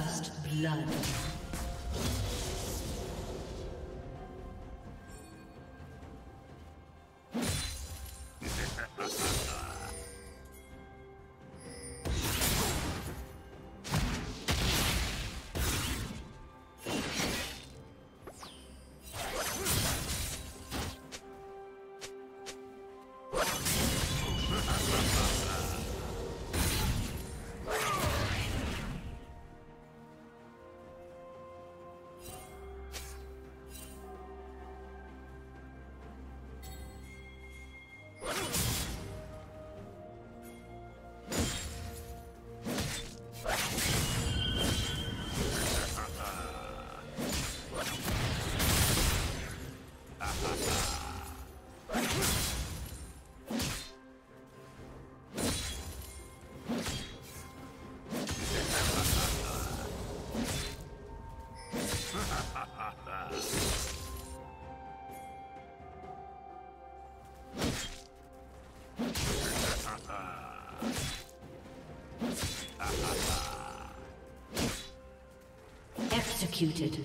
First blood. Executed.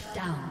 Shut down.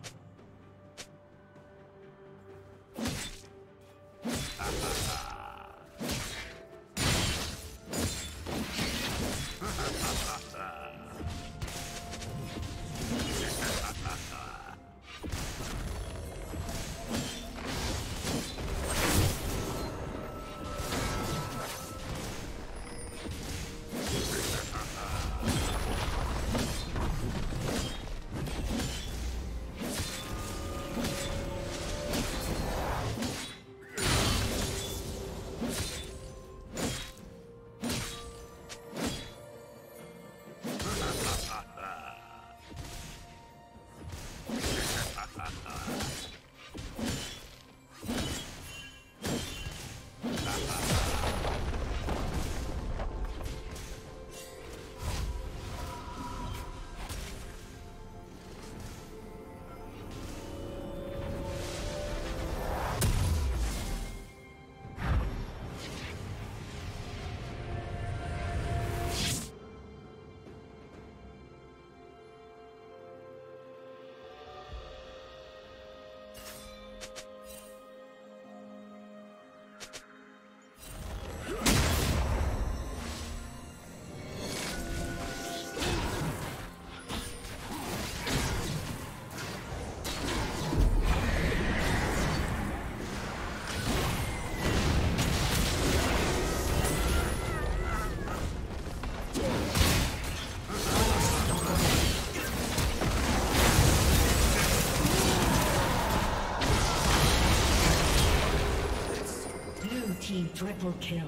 Triple kill.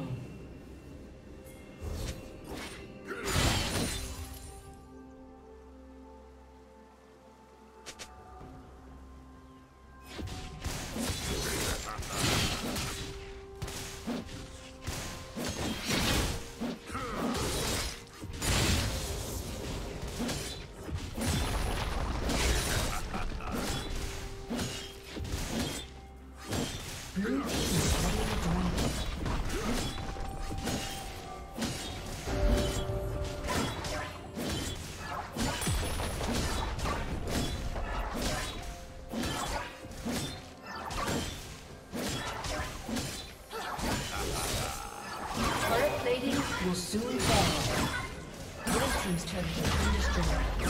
Will soon fall. Red team's turret has been destroyed.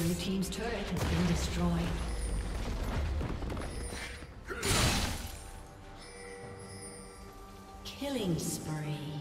Blue Team's turret has been destroyed. Killing spree.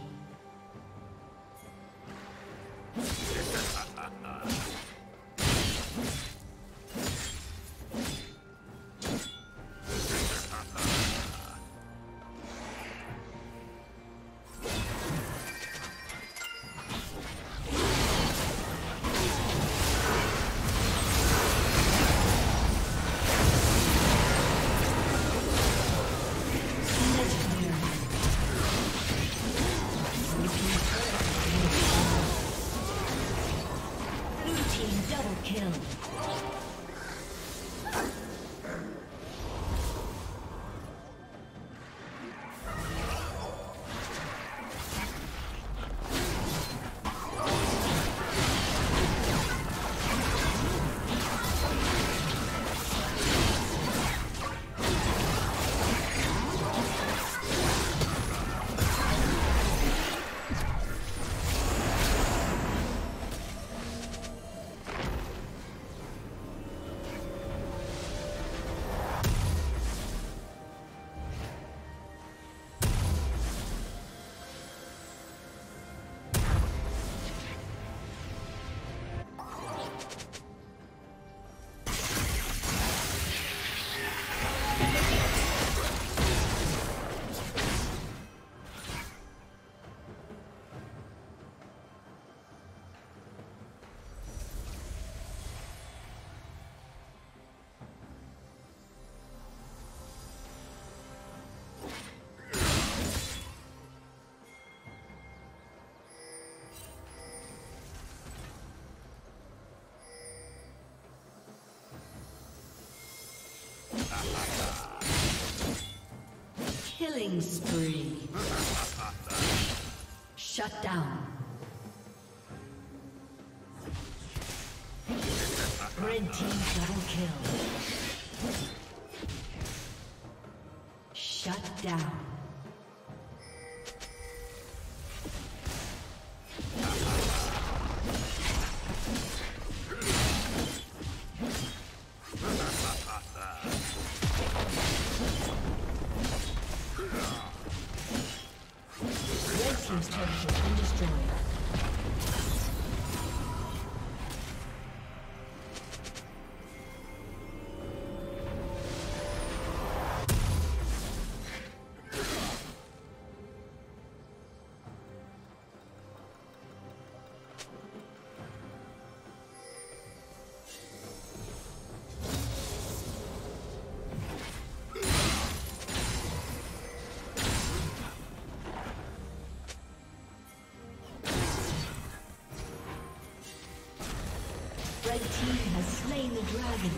Killing spree. Shut down. Red Team double kill. Shut down. Red Team has slain the dragon.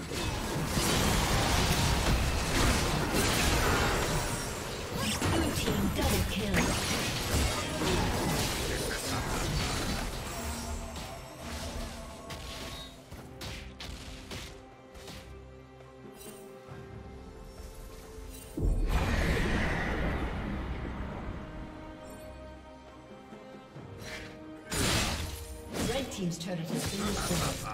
Blue Team double kill. team's turret has been destroyed.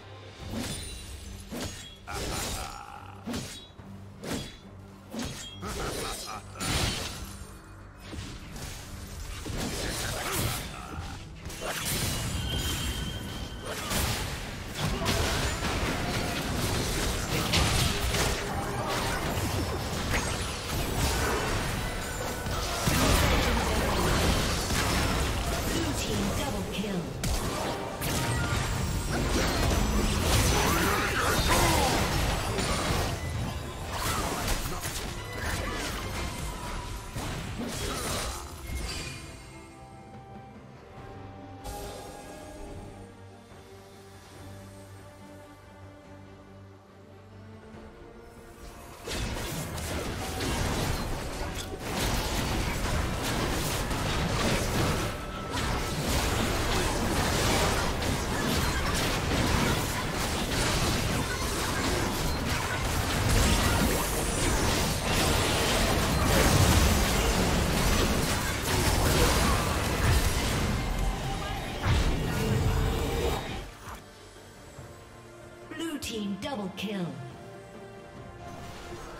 Double kill.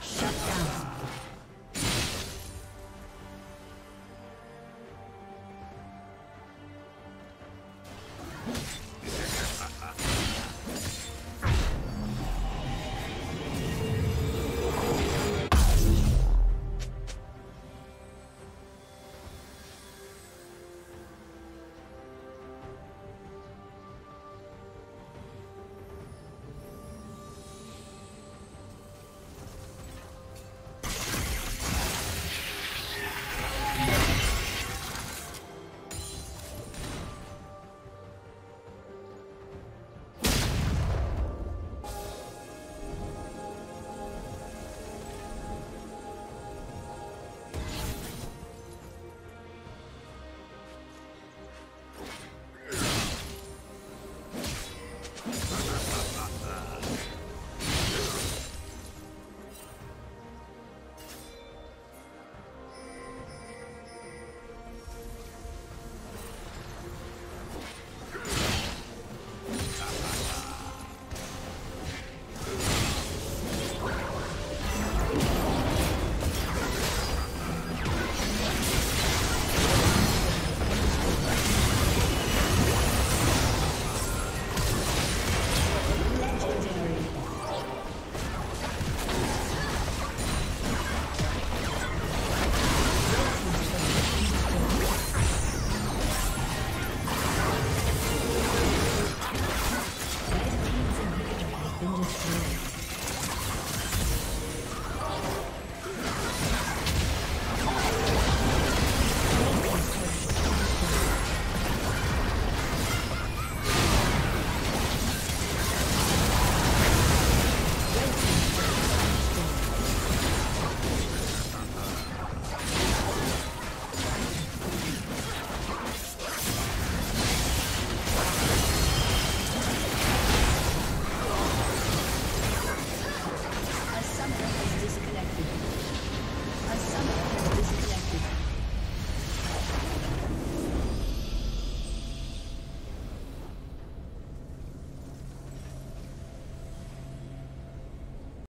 Shut down.